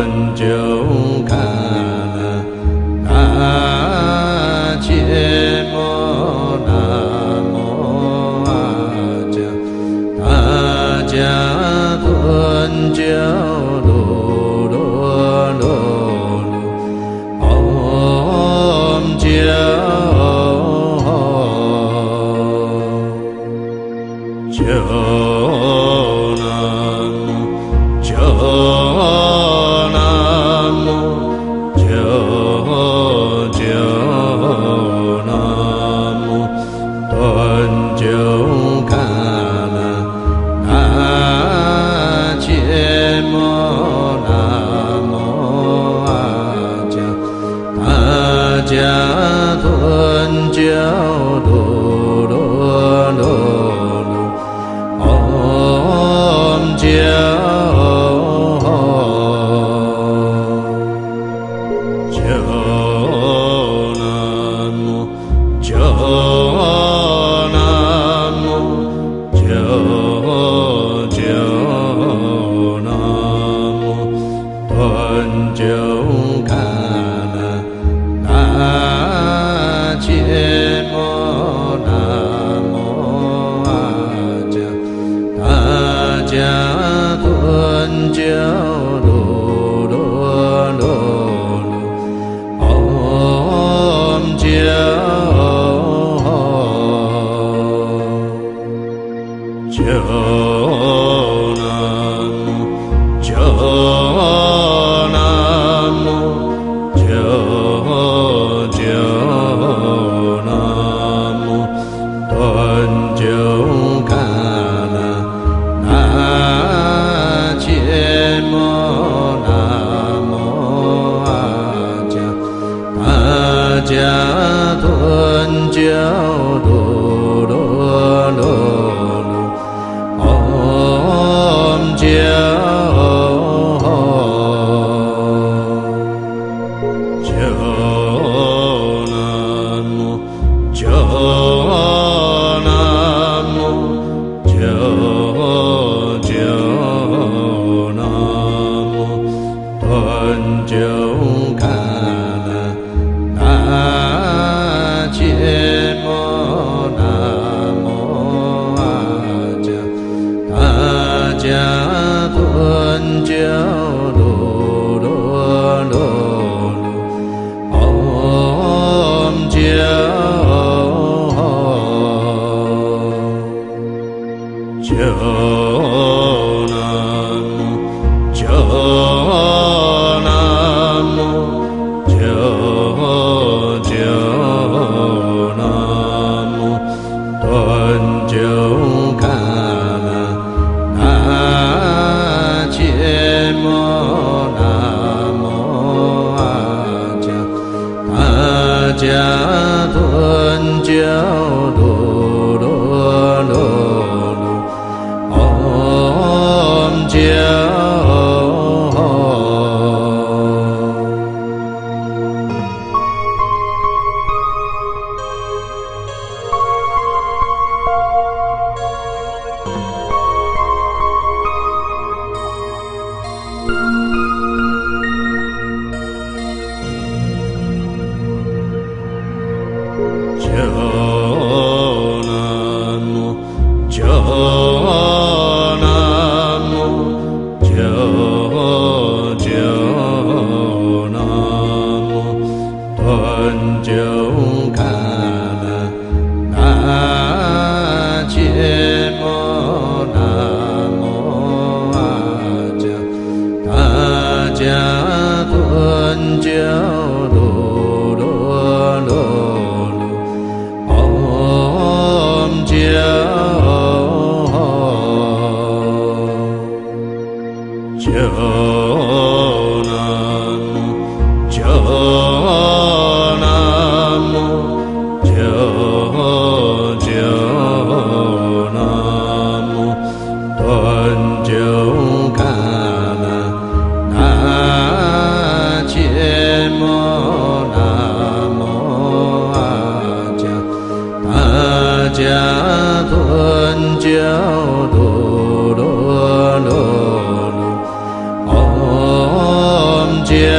轮就看那切莫那摩阿迦，那迦轮就噜噜噜噜，唵就那摩就。 就看那切莫。南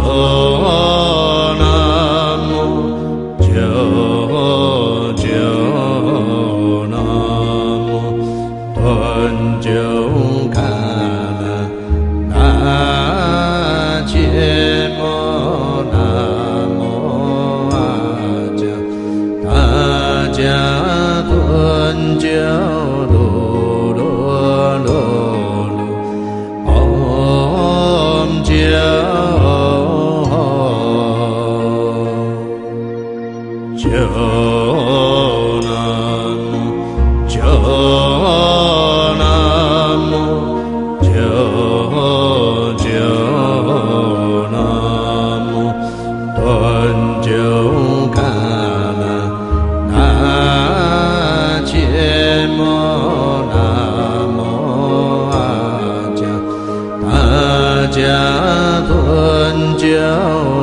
无。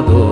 多。